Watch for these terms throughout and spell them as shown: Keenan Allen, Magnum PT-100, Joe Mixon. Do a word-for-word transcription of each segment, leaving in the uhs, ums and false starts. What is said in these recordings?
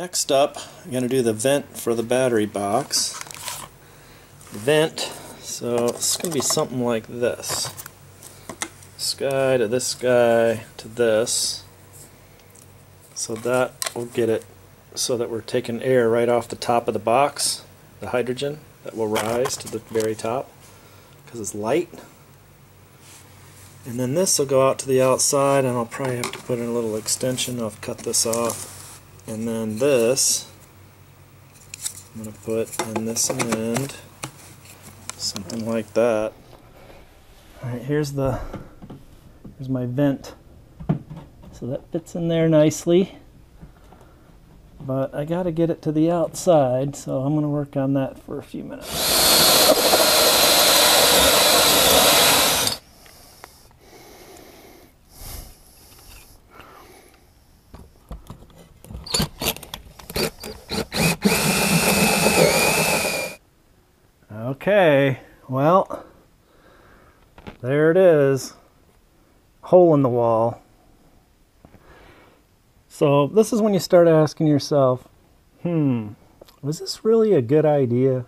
Next up, I'm going to do the vent for the battery box. Vent, so it's going to be something like this. This guy to this guy to this. So that will get it so that we're taking air right off the top of the box, the hydrogen that will rise to the very top because it's light. And then this will go out to the outside, and I'll probably have to put in a little extension. I'll cut this off, and then this I'm going to put in this end, something like that. Alright, here's the here's my vent, so that fits in there nicely, but I got to get it to the outside, so I'm going to work on that for a few minutes. Okay, well, there it is, hole in the wall. So this is when you start asking yourself, hmm, was this really a good idea?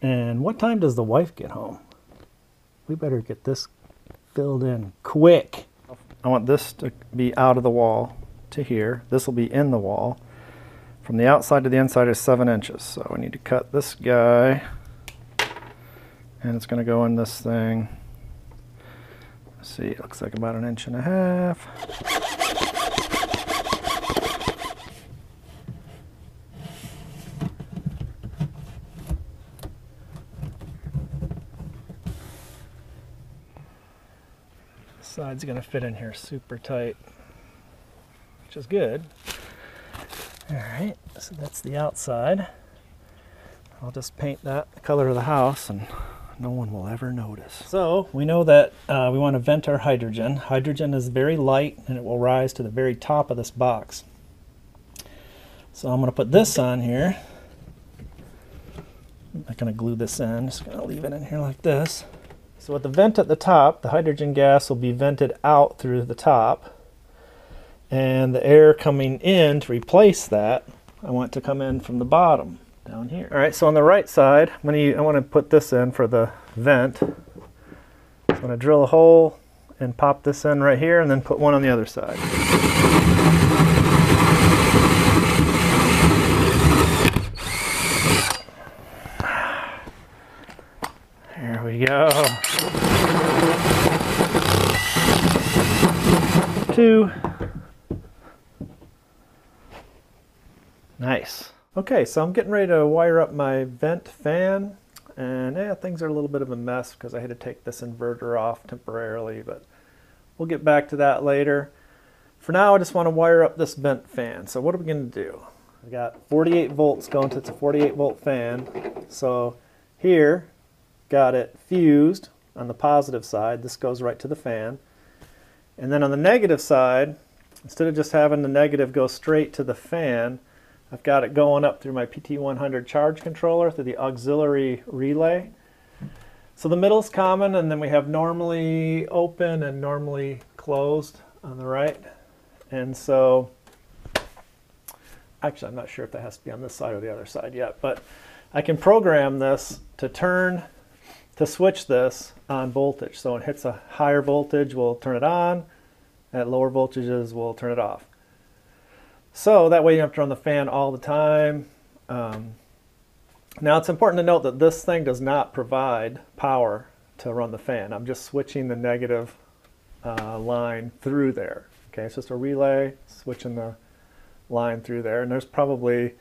And what time does the wife get home? We better get this filled in quick. I want this to be out of the wall to here. This will be in the wall. From the outside to the inside is seven inches. So we need to cut this guy. And it's going to go in this thing. Let's see, it looks like about an inch and a half. This side's going to fit in here super tight, which is good. All right, so that's the outside. I'll just paint that the color of the house, and no one will ever notice. So we know that uh, we want to vent our hydrogen. Hydrogen is very light, and it will rise to the very top of this box. So I'm going to put this on here. I'm not going to glue this in. I'm just going to leave it in here like this. So with the vent at the top, the hydrogen gas will be vented out through the top, and the air coming in to replace that, I want to come in from the bottom. Down here. All right, so on the right side, I'm gonna, I want to put this in for the vent. So I'm going to drill a hole and pop this in right here, and then put one on the other side. There we go. Two. Nice. Okay, so I'm getting ready to wire up my vent fan, and yeah, things are a little bit of a mess because I had to take this inverter off temporarily, but we'll get back to that later. For now, I just want to wire up this vent fan. So what are we going to do? I got forty-eight volts going to, it's a forty-eight volt fan. So here, got it fused on the positive side. This goes right to the fan. And then on the negative side, instead of just having the negative go straight to the fan, I've got it going up through my P T one hundred charge controller through the auxiliary relay. So the middle's common, and then we have normally open and normally closed on the right. And so, actually I'm not sure if that has to be on this side or the other side yet, but I can program this to turn, to switch this on voltage. So when it hits a higher voltage, we'll turn it on, and at lower voltages, we'll turn it off. So that way you don't have to run the fan all the time. Um, now it's important to note that this thing does not provide power to run the fan. I'm just switching the negative uh, line through there. Okay, it's just a relay switching the line through there. And there's probably,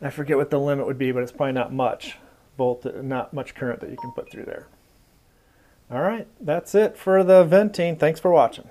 I forget what the limit would be, but it's probably not much volt, not much current that you can put through there. All right, that's it for the venting. Thanks for watching.